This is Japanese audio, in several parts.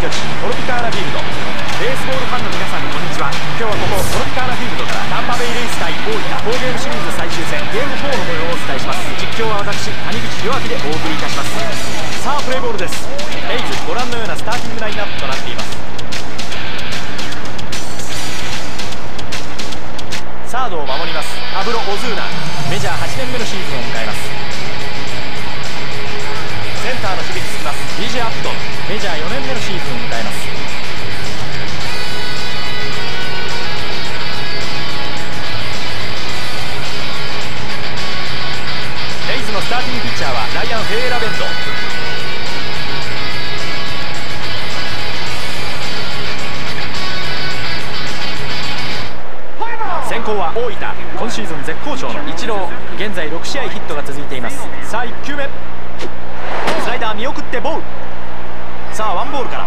距離トロピカーナフィールド。ベースボールファンの皆さん、こんにちは。今日はここトロピカーナフィールドからタンパベイレイズ対大分4ゲームシリーズ最終戦ゲーム4の模様をお伝えします。実況は私、谷口亮明でお送りいたします。さあ、プレーボールです。レイズ、ご覧のようなスターティングラインナップとなっています。サードを守りますパブロ・オズーナ、メジャー8年目のシーズンを迎えます。センターの守備につきます DJ アプトン、メジャー4年目のシーズンを迎えます。レイズのスターティングピッチャーはライアン・フェーラベンド。先行は大分、今シーズン絶好調のイチロー、現在6試合ヒットが続いています。さあ、1球目スライダー見送ってボール。さあ、ワンボールからう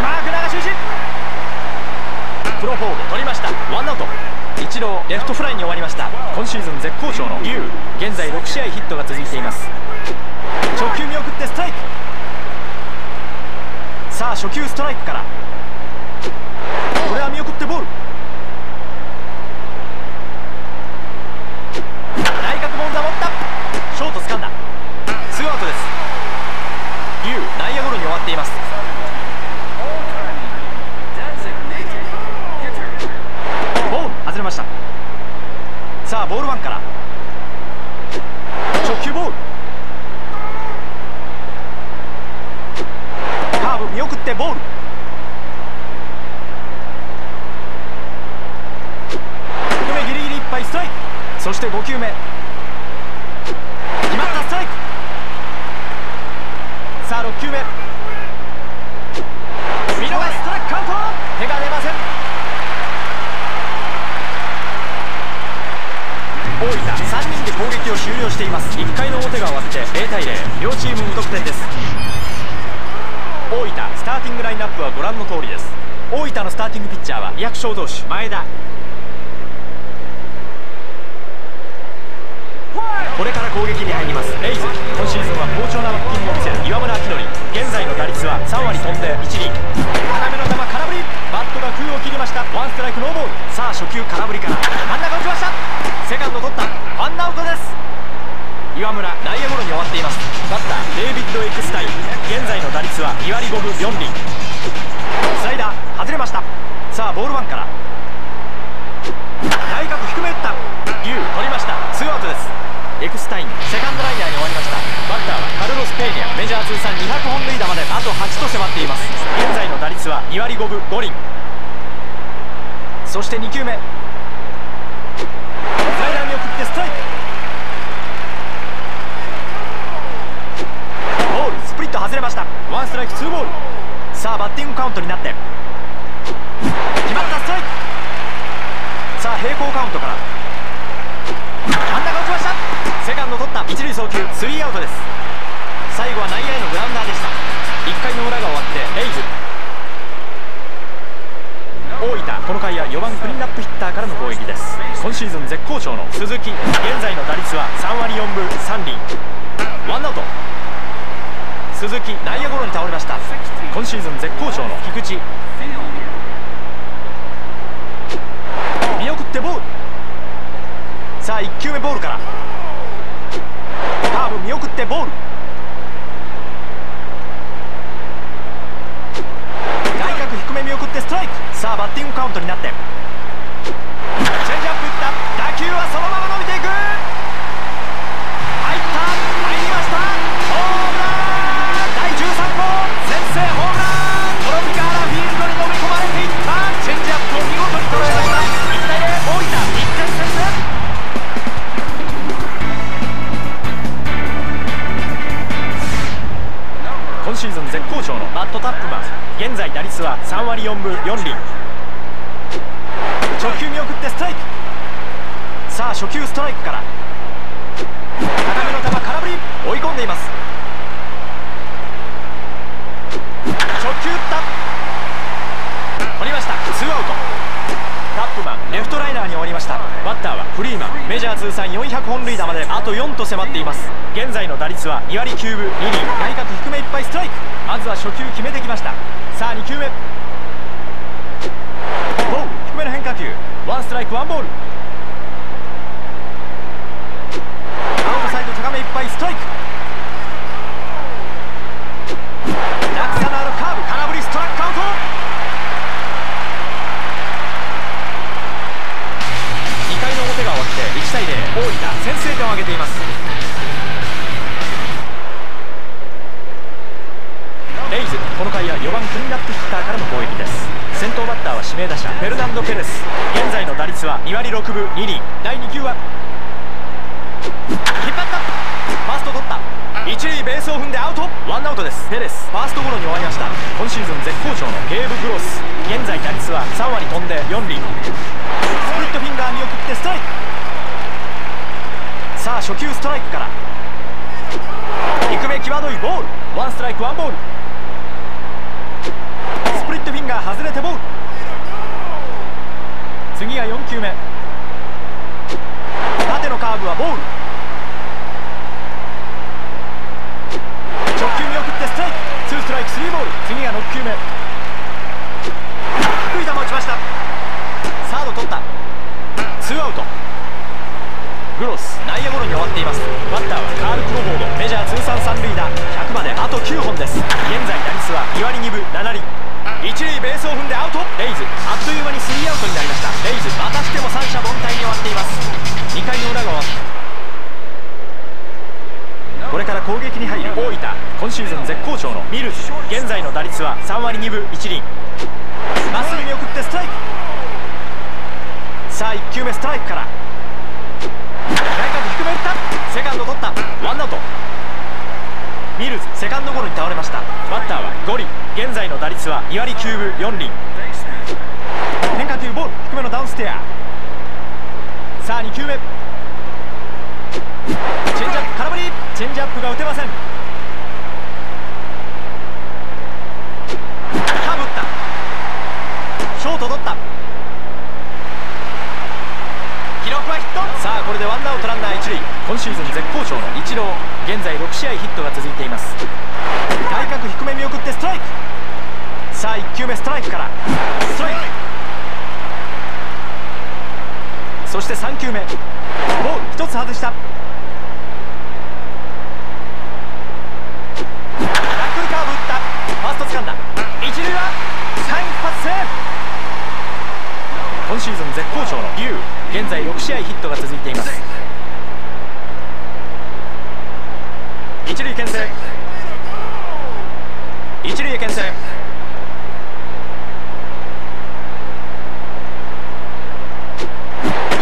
まく流し打ち、プロフォード取りました。ワンアウト。イチローレフトフライに終わりました。今シーズン絶好調のリュウ、現在6試合ヒットが続いています。直球見送ってストライク。さあ、初球ストライクからこれは見送ってボール。内角ボールだ、持ったショート掴んだ。ツーアウトです。龍、内野ゴロに終わっています。ボール外れました。さあ、ボールワンから直球ボール、カーブ見送ってボール。低めギリギリいっぱいストライク。そして5球目決まったストライク。さあ、6球目見逃しストライク、カウント、手が出ません。大分3人で攻撃を終了しています。1回の表が終わって0対0、両チーム無得点です。大分スターティングラインナップはご覧の通りです。大分のスターティングピッチャーは役所投手前田。これから攻撃に入ります。レイズ、今シーズンは好調なバッティングを見せる岩村明典、現在の打率は3割飛んで1厘。斜めの球、空振り、バットが空を切りました。ワンストライクノーボール。さあ、初球空振りから真ん中打ちました。セカンド取った、ワンアウトです。岩村、内野ゴロに終わっています。バッターデイビッド・エクスタイン、現在の打率は2割5分4厘。スライダー外れました。さあ、ボールワンから内角低め打った。龍取りました。ツーアウトです。エクスタイン、セカンドライナーに終わりました。バッターはカルロス・ペーニャ、メジャー通算200本塁打まであと8と迫っています。現在の打率は2割5分5厘。そして2球目スライダーに送ってストライク、ボール、スプリット外れました。ワンストライクツーボール。さあ、バッティングカウントになって決まったストライク。さあ、平行カウントから真ん中打ちました。セカンド取った、一塁送球、スリーアウトです。最後は内野へのグラウンダーでした。1回の裏が終わってレイズ、大分、この回は4番クリーンアップヒッターからの攻撃です。今シーズン絶好調の鈴木、現在の打率は3割4分3厘。ワンアウト。鈴木、内野ゴロに倒れました。今シーズン絶好調の菊池、見送ってボール。さあ、1球目ボールからカーブ見送ってボール。外角低め見送ってストライク。さあ、バッティングカウントになってチェンジアップいった。打球はそのまま伸びていく。入った、入りました。ホームラン、第13号先制ホームラン。トロピカーナフィールドに飲み込まれていった。チェンジアップを見事に捉えました。1対0、大分1点先制。今シーズン絶好調のマット・タップマン、現在打率は3割4分4厘。直球見送ってストライク。さあ、初球ストライクから高めの球、空振り、追い込んでいます。直球打った、取りました。ツーアウト。タップマン、レフトライナーに終わりました。バッターはフリーマン、メジャー通算400本塁打まであと4と迫っています。現在の打率は2割9分2厘。外角低めいっぱいストライク。まずは初初球決めてきました。さあ2球目、低めの変化球、ワンストライクワンボール。アウトサイド高めいっぱい、ストライク。落差のあるカーブ、空振りストライクアウト。1対0、大分先制点を挙げています。レイズ、この回は4番クリーンアップヒッターからの攻撃です。先頭バッターは指名打者フェルナンド・ペレス。現在の打率は2割6分2厘。第2球は引っ張ったファースト取った。一塁ベースを踏んでアウト、ワンアウトです。ペレスファーストゴロに終わりました。今シーズン絶好調のゲーブ・グロス、現在打率は3割飛んで4厘。スプリットフィンガー見送ってストライク。さあ初球ストライクから低め際どいボール、ワンストライクワンボール。スプリットフィンガー外れてボール。次は4球目、縦のカーブはボール。直球見送ってストライク、ツーストライクスリーボール。次は6球目、低い球打ちました。サード取った、ツーアウト。グロス内野ゴロに終わっています。バッターはカール・クロフォード、メジャー通算三塁打、100まであと9本です。現在打率は2割2分7厘。一塁ベースを踏んでアウト。レイズあっという間にスリーアウトになりました。レイズまたしても三者凡退に終わっています。2回の裏が終わった。これから攻撃に入る大分、今シーズン絶好調のミルズ。現在の打率は3割2分1厘。まっすぐ見送ってストライク。さあ1球目ストライクから内角低め打った、セカンド取った、ワンアウト。ミルズセカンドゴロに倒れました。バッターはゴリ、現在の打率は2割9分4厘。変化球ボール、低めのダウンステア。さあ2球目、チェンジアップ空振り、チェンジアップが打てません。カーブ打った、ショート取った、さあこれでワンアウトランナー一塁。今シーズン絶好調のイチロー、現在6試合ヒットが続いています。外角低め見送ってストライク。さあ1球目ストライクからストライク、そして3球目ボール、1つ外した。ナックルカーブ打った、ファースト掴んだ、一塁はサイン発生。今シーズン絶好調の龍、現在6試合ヒットが続いています。一塁牽制、一塁へ牽制。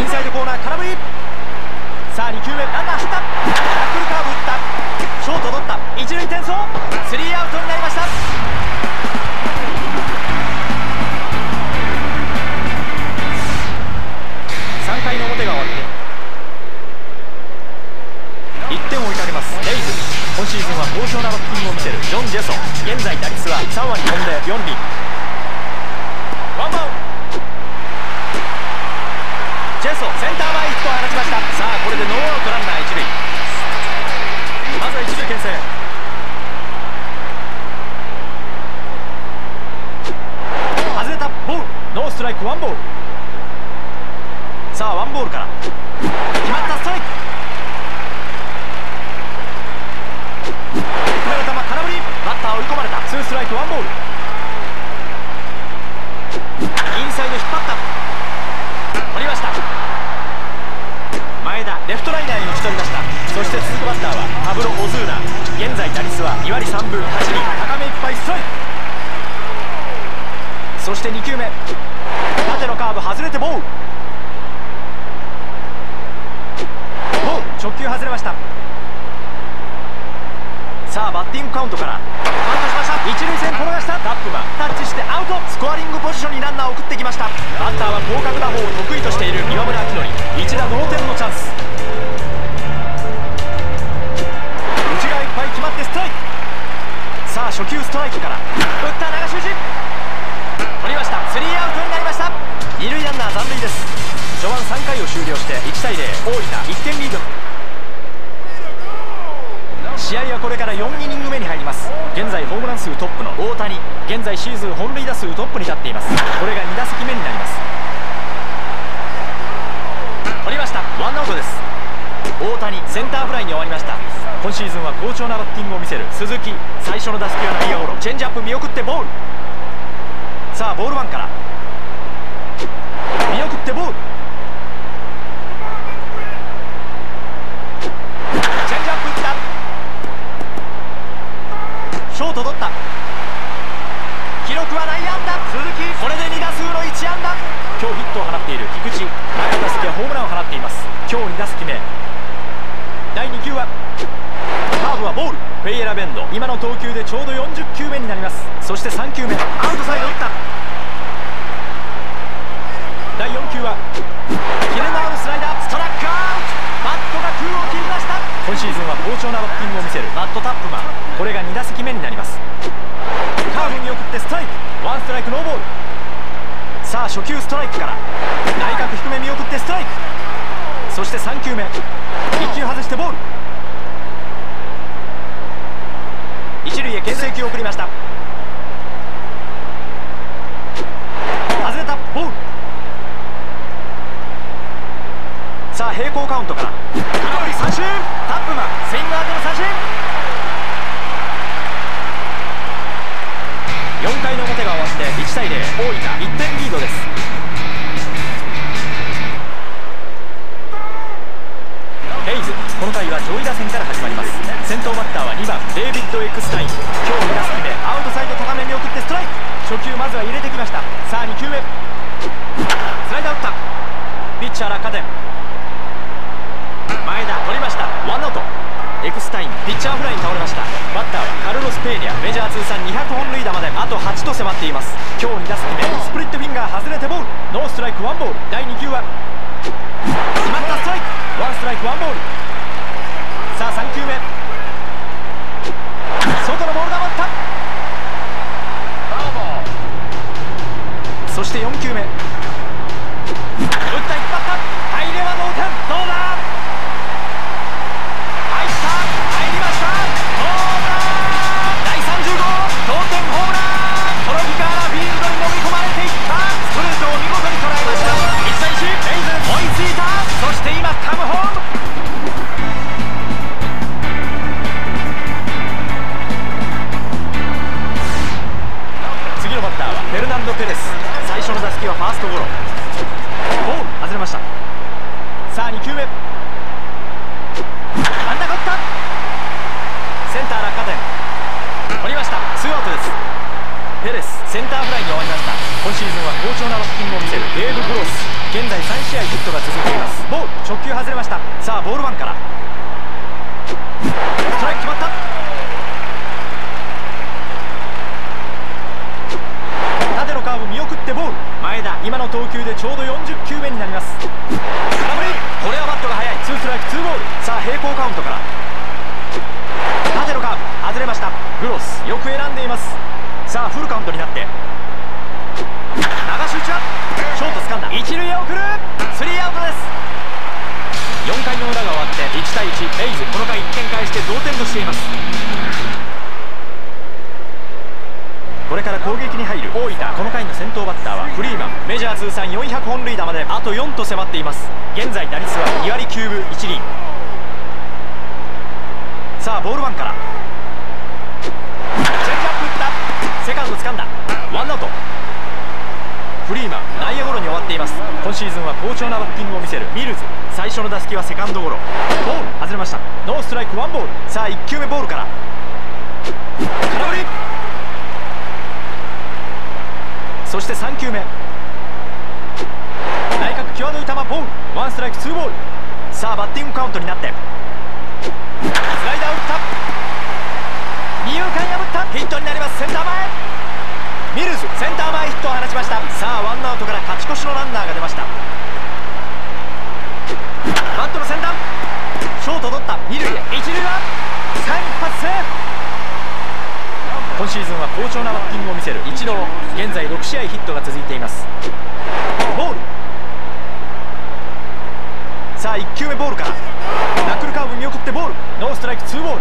インサイドコーナー空振り。さあ2球目、ランナー走った、ナックルカーブ打った、ショート取った、一塁転送、スリーアウトになりました。3回の表が終わって1点を追いかけますレイズ。今シーズンは好調なバッティングを見せるジョン・ジェソン、現在打率は3割飛んで4厘。ワンバウンド、ジェソンセンター前ヒットを放ちました。さあこれでノーアウトランナー一塁。まずは一塁牽制、外れたボール、ノーストライクワンボール。さあワンボールから決まったストライク、低めの球空振り、バッター追い込まれた、ツーストライクワンボール。インサイド引っ張った、取りました。前田レフトライナーに打ち取りました。そして続くバッターはパブロ・オズーナ、現在打率は2割3分8厘、高めいっぱいストライク。そして2球目、縦のカーブ外れてボール、直球外れました。さあバッティングカウントからバントしました。一塁線転がした、タップマンタッチしてアウト。スコアリングポジションにランナーを送ってきました。バッターは広角打法を得意としている岩村明典、一打同点のチャンス。内側いっぱい決まってストライク。さあ初球ストライクから打った、流し打ち取りました。スリーアウトになりました。二塁ランナー残塁です。序盤3回を終了して1対0、大分1点リード。試合はこれから4イニング目に入ります。現在ホームラン数トップの大谷、現在シーズン本塁打数トップに立っています。これが2打席目になります。取りました。ワンアウトです。大谷センターフライに終わりました。今シーズンは好調なバッティングを見せる鈴木、最初の打席は内野ゴロ、チェンジアップ見送ってボール。さあボール1から、見送ってボール、チェンジアップいった、ショート取った、記録は内野安打。鈴木これで2打数の1安打。今日ヒットを放っている菊池、第1打席はホームランを放っています。今日2打席目、第2球はカーブはボール、フェイエラベンド、今の投球でちょうど40球目になります。そして3球目、アウトサイド打った。第4球はキレのあるスライダー、ストライクアウト、バットが空を切りました。今シーズンは好調なバッティングを見せるマット・タップマン、これが2打席目になります。カーブに送ってストライク、ワンストライクノーボール。さあ初球ストライクから、内角低め見送ってストライク、そして3球目、1球外してボール。一塁へ牽制球を送りました。外れた、ボール。さあ平行カウントから、空振り三振、タップマンスイングアウトの三振。4回の表が終わって1対0、大分1点リードです。この回は上位打線から始まります。先頭バッターは2番デイビッド・エクスタイン、今日2打席目、アウトサイド高めに送ってストライク、初球まずは入れてきました。さあ2球目、スライダー打った、ピッチャー落下点、前田取りました。ワンアウト、エクスタインピッチャーフライに倒れました。バッターはカルロス・ペーニャ、メジャー通算200本塁打まであと8と迫っています。今日2打席目、スプリットフィンガー外れてボール、ノーストライクワンボール。第2球は決まったストライク、ワンストライクワンボール。さあ3球目、外のボールが待った。そして4球目、打った、引っ張った、入れは同点、どうだ、入った、入りました、ホームラン、第30号同点ホームラン。この日からフィールドに飲み込まれていった。ストレートを見事に捉えました。1対1、レイズ追いついた。そして今カムホーム。フェルナンド・ペレス、最初の打席はファーストゴロ、ボール外れました。さあ2球目、真ん中打った、センター落下点、取りました。ツーアウトです。ペレスセンターフライに終わりました。今シーズンは好調なバッティングを見せるデーブ・グロス、現在3試合ヒットが続いています。ボール直球外れました。さあボール1から、ストライク決まった、縦のカーブ見送ってボール、前田今の投球でちょうど40球目になります。空振り、これはバットが速い、ツーストライクツーボール。さあ平行カウントから、縦のカーブ外れました。グロスよく選んでいます。さあフルカウントになって、流し打ちはショート掴んだ、一塁へ送る、スリーアウトです。4回の裏が終わって1対1、レイズこの回1点返して同点としています。これから攻撃に入る大分、この回の先頭バッターはフリーマン、メジャー通算400本塁打まであと4と迫っています。現在打率は2割9分1厘。さあボール1から、チェンジアップ打った、セカンド掴んだ、ワンアウト、フリーマン内野ゴロに終わっています。今シーズンは好調なバッティングを見せるミルズ、最初の打席はセカンドゴロ、ボール外れました。ノーストライクワンボール。さあ1球目ボールから、空振り、そして3球目、内角際どい球、ボール、ワンストライクツーボール。さあバッティングカウントになって、スライダー打った、二遊間破った、ヒットになります。センター前、ミルズセンター前ヒットを放ちました。さあワンアウトから勝ち越しのランナーが出ました。バットの先端、ショート取った、二塁へ、一塁はサインパスセーフ。今シーズンは好調なバッティングを見せるイチロー、現在6試合ヒットが続いています。ボール、さあ1球目ボールから、ナックルカーブ見送ってボール、ノーストライクツーボール。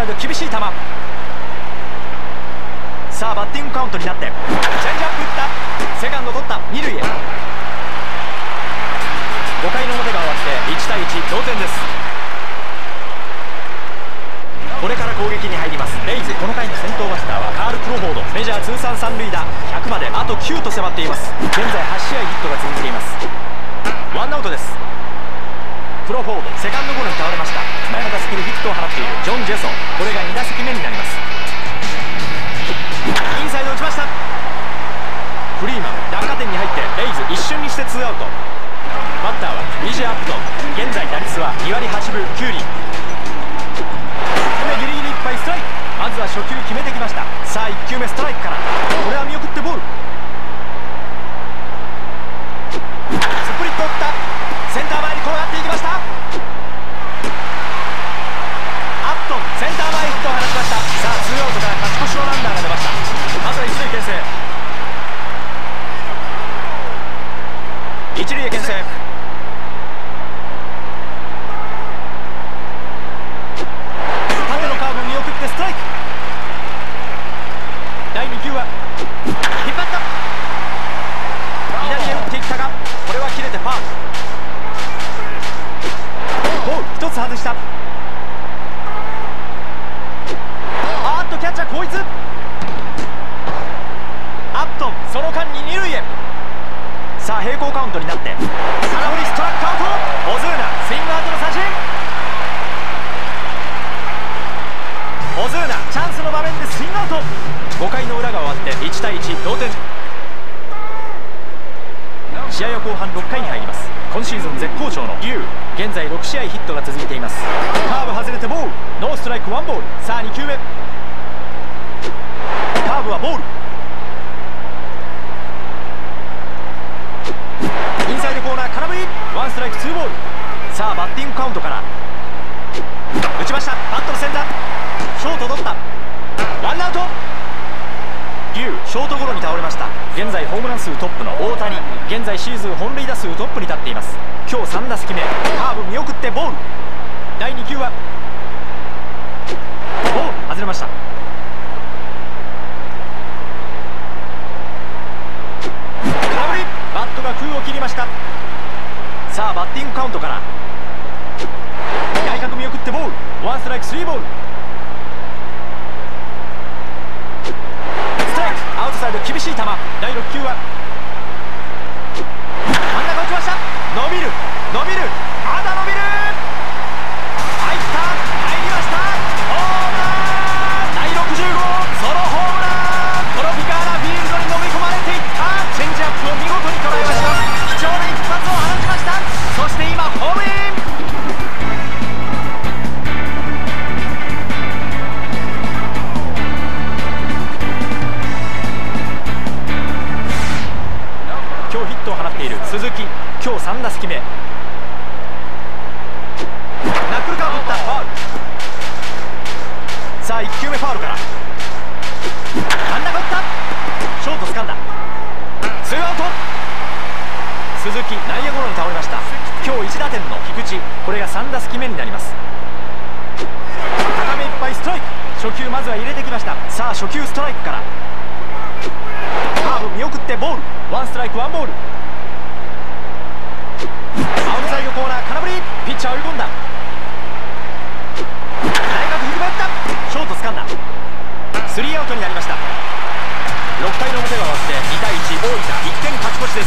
サイド厳しい球。さあバッティングカウントになってチェンジアップ打った、セカンド取った二塁へ。5回の表が終わって1対1同点です。これから攻撃に入ります。レイズ、この回の先頭バッターはカール・クロフォード。メジャー通算三塁打、100まであと9と迫っています。現在8試合ヒットが続いています。ワンアウトです。クロフォード、セカンドゴロに倒れました。前の打席にヒットを放っているジョン・ジェソン、これが2打席目になります。インサイド打ちました。フリーマン、落下点に入ってレイズ一瞬にして2アウト。バッターは BJ アップトン。現在打率は2割8分9厘。低めギリギリいっぱいストライク。まずは初球決めてきました。さあ1球目ストライクから、これは見送ってボール。スプリット打った。センター前に転がっていきました。アットン、センター前ヒットを放ちました。さあツーアウトから勝ち越しのランナーが出ました。まずは一塁牽制。縦のカーブ見送ってストライク。第2球は引っ張った。左へ打っていったが、これは切れてファウル。1つ外した。キャッチャー後逸。アットン、その間に二塁へ。さあ平行カウントになって空振りストラックアウト。オズーナ、スイングアウトの三振。オズーナ、チャンスの場面でスイングアウト。5回の裏が終わって1対1同点。試合は後半6回に入ります。今シーズン絶好調のリュウ、現在6試合ヒットが続いています。カーブ外れてボール、ノーストライクワンボール。さあ2球目、カーブはボール。インサイドコーナー空振り、ワンストライクツーボール。さあバッティングカウントから打ちました。バットの先端、ショート取った。ワンアウト。リュウ、ショートゴロに倒れました。現在ホームラン数トップの大谷、現在シーズン本塁打数トップに立っています。今日3打席目、カーブ見送ってボール。第2球はボール、外れました。空振り、バットが空を切りました。さあバッティングカウントから外角見送ってボール、ワンストライクスリーボール。アウトサイド厳しい球。第6球は真ん中打ちました。伸びる伸びる、まだ伸びる、入った入りました。ホームラン、第60号ソロホームラン。トロピカーナフィールドに飲み込まれていった。チェンジアップを見事に捉えました。貴重な一発を放ちました。そして今ホームイン。鈴木、今日3打席目。ナックルカーブ打った、ファウル。さあ1球目ファウルから真ん中打った、ショート掴んだ、ツーアウト。鈴木、内野ゴロに倒れました。今日1打点の菊池、これが3打席目になります。高めいっぱいストライク。初球まずは入れてきました。さあ初球ストライクからカーブ見送ってボール、ワンストライクワンボール。アウトサイドコーナー空振り、ピッチャー追い込んだ。内角低め打った、ショート掴んだ、スリーアウトになりました。6回の表が終わって2対1、大分1点勝ち越し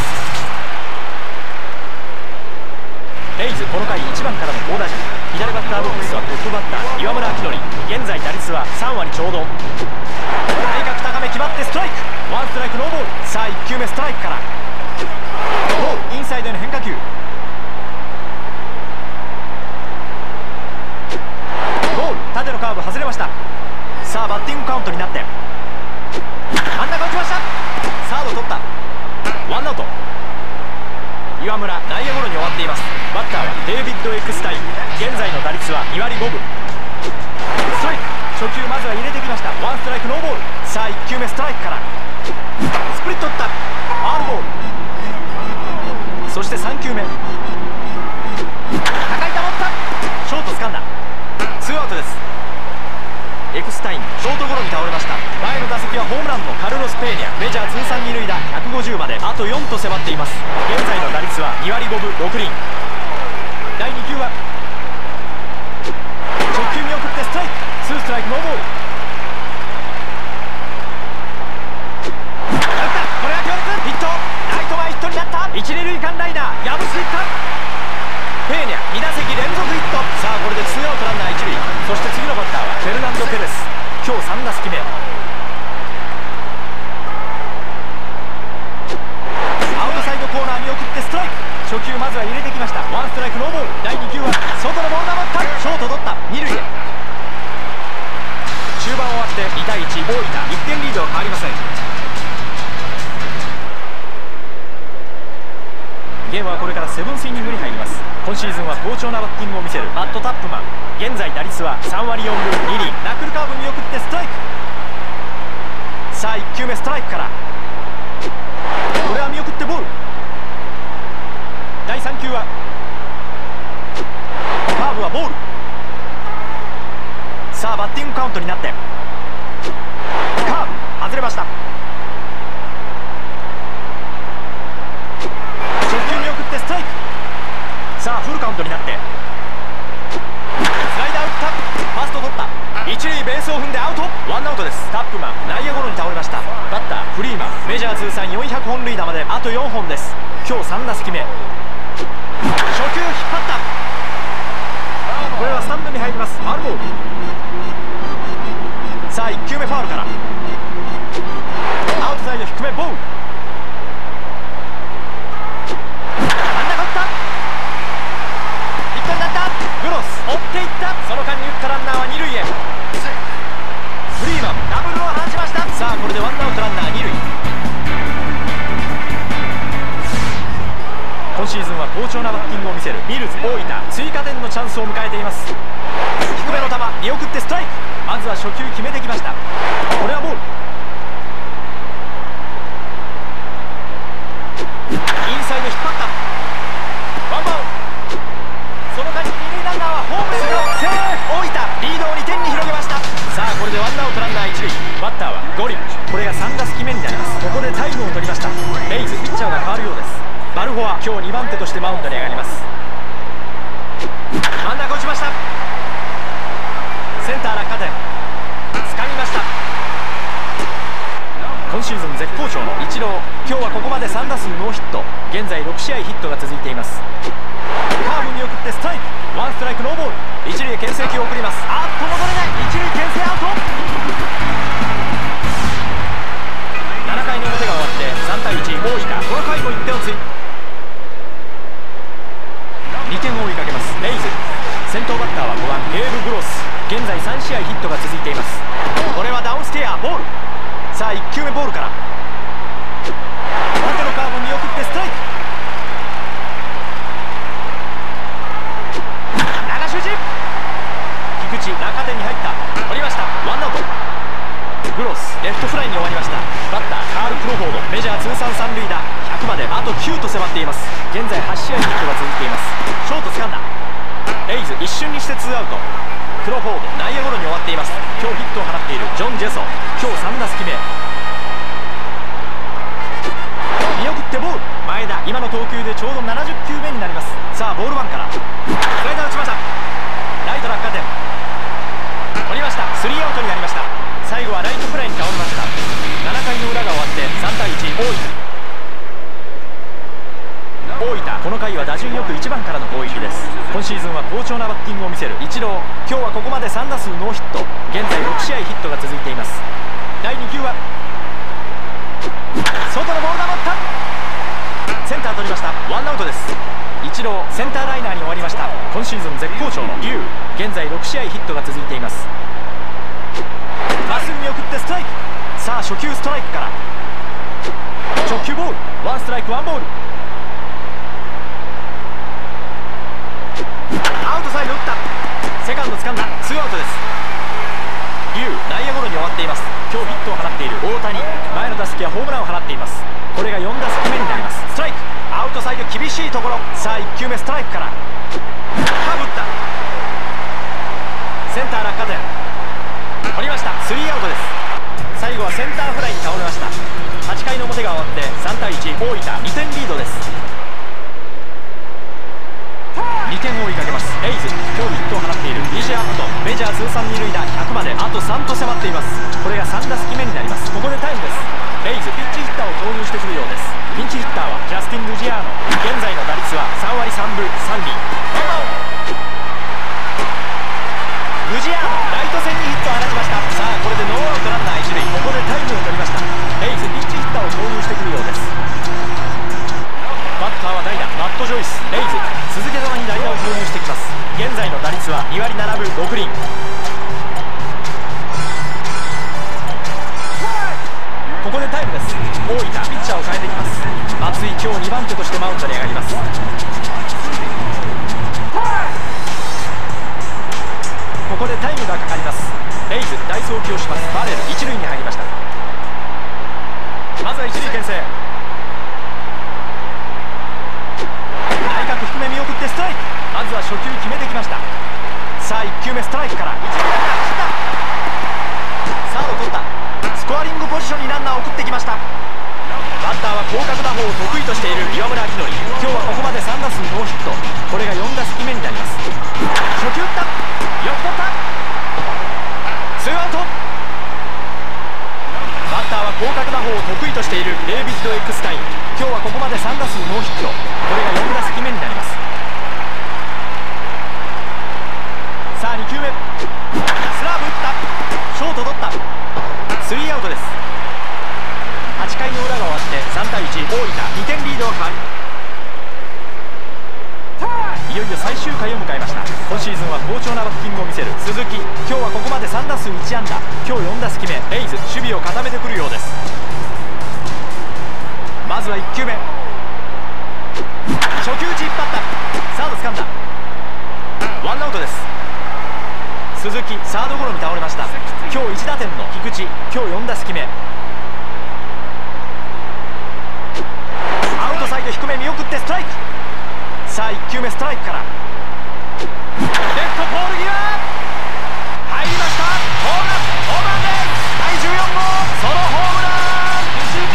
です。レイズ、この回1番からの好打順。左バッターボックスはトップバッター岩村明典、現在打率は3割ちょうど。内角高め決まってストライク、ワンストライクノーボール。さあ1球目ストライクからインサイドへの変化球。縦のカーブ外れました。さあバッティングカウントになって真ん中打ちました。サード取った、ワンアウト。岩村、内野ゴロに終わっています。バッターはデイビッド・エクスタイン、現在の打率は2割5分。ストライク、初球まずは入れてきました。ワンストライクノーボール。さあ1球目ストライクからスプリット打った、ファウルボール。そして3球目、高い球打った、ショート掴んだ、ツーアウトです。エクスタインショートゴロに倒れました。前の打席はホームランのカルロス・ペーニャ、メジャー通算二塁打150まであと4と迫っています。現在の打率は2割5分6厘。第2球は直球見送ってストライク、2ストライクノーボール。一塁塁間ライナーヤブスいったペーニャ2打席連続ヒット。さあこれでツーアウトランナー一塁。そして次のバッターはフェルナンド・ペレス、今日3打席目。アウトサイドコーナー見送ってストライク、初球まずは入れてきました。ワンストライクノーボール。第2球は外のボールが持った、ショート取った二塁へ。中盤終わって2対1、大分1点リードは変わりません。ゲームはこれからセブンスイニングに入ります。今シーズンは好調なバッティングを見せるマット・タップマン、現在打率は3割4分2厘。ナックルカーブ見送ってストライク。さあ1球目ストライクから、これは見送ってボール。第3球はカーブはボール。さあバッティングカウントになってカーブ外れました。さあフルカウントになってスライダー打った、ファースト取った、一塁ベースを踏んでアウト、ワンアウトです。タップマン内野ゴロに倒れました。バッターフリーマン、メジャー通算400本塁打まであと4本です。今日3打席目。初球引っ張った、これはスタンドに入ります。ファウルボール。さあ1球目ファウルから、アウトサイド低めボール。クロス追っていった、その間に打ったランナーは二塁へ。フリーマンダブルを放ちました。さあこれでワンアウトランナー二塁。今シーズンは好調なバッティングを見せるミルズ大分、追加点のチャンスを迎えています。低めの球見送ってストライク、まずは初球決めてきました。これはボール。インサイド引っ張った、ワンバウンド。ホームセーフ、セーフ、大分リードを2点に広げました。さあこれでワンアウトランナー一塁、バッターはゴリン。これが3打席目になります。ここでタイムを取りました。レイズピッチャーが変わるようです。バルフォア今日2番手としてマウンドに上がります。真ん中打ちました、センター落下点掴みました。今シーズン絶好調のイチロー、今日はここまで3打数ノーヒット、現在6試合ヒットが続いています。カーブに送ってストライク、ワンストライクノーボール。一塁へ牽制球を送ります。あっと登れない、一塁牽制アウト。7回の表が終わって3対1、大分この回も1点を追加、2点を追いかけます。レイズ先頭バッターは5番ゲーブ・グロス、現在3試合ヒットが続いています。これはダウンステアボール。さあ1球目ボールから、縦のカーブ見送ってストライク。菊池中手に入った、取りました。ワンアウト。グロスレフトフライに終わりました。バッターカール・クロフォード、メジャー通算三塁打100まであと9と迫っています。現在8試合ヒットが続いています。ショート掴んだ、レイズ一瞬にしてツーアウト。クロフォード内野ゴロに終わっています。今日ヒットを放っているジョン・ジェソン、今日3打席目。見送ってボール。前田今の投球でちょうど70球目になります。さあボール1からスライダー打ちました、ライト落下点取りました。スリーアウトになりました。最後はライトフライに倒れました。7回の裏が終わって3対1、大分。この回は打順よく1番からの攻撃です。今シーズンは好調なバッティングを見せるイチロー、今日はここまで3打数ノーヒット、現在6試合ヒットが続いています。第2球は外のボールが待った、センター取りました。ワンアウトです。イチローセンターライナーに終わりました。今シーズン絶好調の龍、現在6試合ヒットが続いています。まっすぐ見送ってストライク。さあ初球ストライクから直球ボール、ワンストライクワンボール。アウトサイド打った、セカンド掴んだ、ツーアウトです。龍内野ゴロに終わっています。今日ヒットを放っている大谷、前の打席はホームランを放っています。これが4打席目になります。ストライクアウトサイド厳しいところ。さあ1球目ストライクからカーブ打った、センター落下点取りました。センターフライに倒れました。8回の表が終わって3対1、大分2点リードです。2点を追いかけます。レイズ今日ヒットを放っている DJ アップとメジャー通算二塁打100まであと3と迫っています。これが3打席目になります。ここでタイムです。レイズピッチヒッターを投入してくるようです。ピンチヒッターはジャスティン・ルジアーノ。現在の打率は3割3分3厘。ルジアーノライト線にヒットを放ちました。さあこれでノーアウトランナー1塁。ここでタイムを取りました。レイズピッチヒッターを投入してくるようです。バッターは代打マット・ジョイス。レイズ続けざまに代打を投入してきます。現在の打率は2割7分6厘。ここでタイムです。大分ピッチャーを変えてきます。松井今日2番手としてマウンドに上がります。ここでタイムがかかります。レイズ代走起用します。バレル一塁に入りました。まずは一塁牽制、内角低め見送ってストライク。まずは初球決めてきました。さあ1球目ストライクから一塁ランナー、サード取った。スコアリングポジションにランナーを送ってきました。バッターは広角打法を得意としている岩村明典。今日はここまで3打数ノーヒット。これが4打席目になります。初球打った、よく取った、ツーアウト。バッターは広角打法を得意としているデイビッド・エックスタイン。今日はここまで3打数ノーヒット。これが4打席目になります。さあ2球目スラーブ打った、ショート取った、スリーアウトです。8回の裏が終わって3対1、大分2点リードを変わり、いよいよ最終回を迎えました。今シーズンは好調なバッティングを見せる鈴木。今日はここまで3打数1安打。今日4打席目、レイズ守備を固めてくるようです。まずは1球目、初球打ち引っ張った、サード掴んだ、ワンアウトです。鈴木サードゴロに倒れました。今日1打点の菊池、今日4打席目。アウトサイド低め見送ってストライク。さあ1球目ストライクからレフトポール際入りました。ホームラン、ホームランです。第14号ソロホームラン。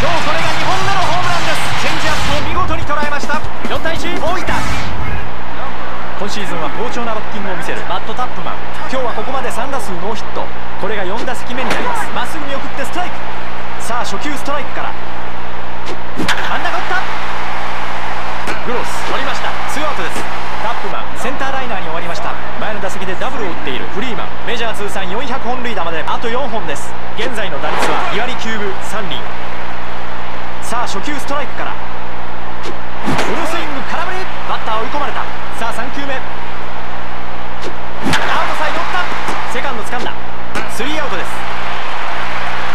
今日これが2本目のホームランです。チェンジアップを見事に捉えました。4対1、大分。今シーズンは好調なバッティングを見せるマット・タップマン。今日はここまで3打数ノーヒット。これが4打席目になります。まっすぐ見送ってストライク。さあ初球ストライクから真ん中打った、グロス取りました。ツーアウトです。タップマンセンターライナーに終わりました。前の打席でダブルを打っているフリーマン。メジャー通算400本塁打まであと4本です。現在の打率は2割9分3厘。さあ初球ストライクからフルスイング、空振り、バッター追い込まれた。さあ3球目アウトサイド打った、セカンド掴んだ、スリーアウトです。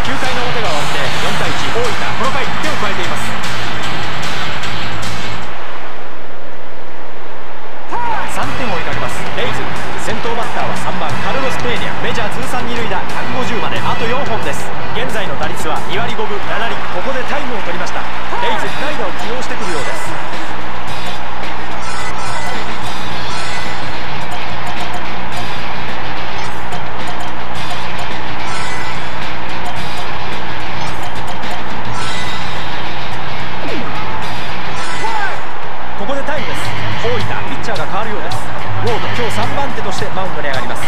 9回の表が終わって4対1、大分この回1点を加えています。3点を追いかけますレイズ。先頭バッターは3番カルロス・ペーニャ。メジャー通算二塁打150まであと4本です。現在の打率は2割5分7厘。ここでタイムを取りました。レイズ代打を起用してくるようです。ここでタイムです。大分ピッチャーが変わるようです。ウォード今日3番手としてマウンドに上がります。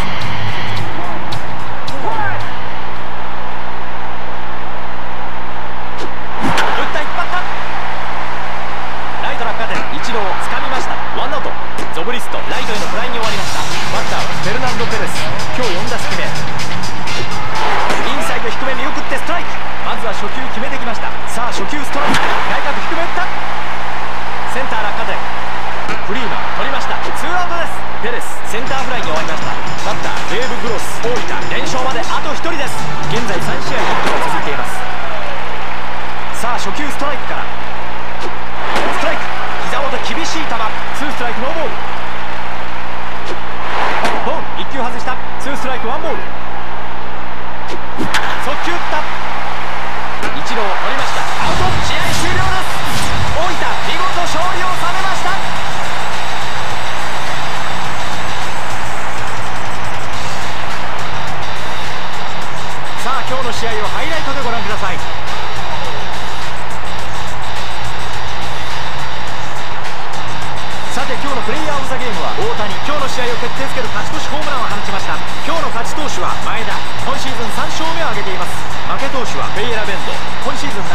今日の試合をハイライトでご覧ください。さて今日のプレイヤー・オブ・ザ・ゲームは大谷。今日の試合を決定づける勝ち越しホームランを放ちました。今日の勝ち投手は前田。今シーズン3勝目を挙げています。負け投手はベイエラ・ベンド。今シーズン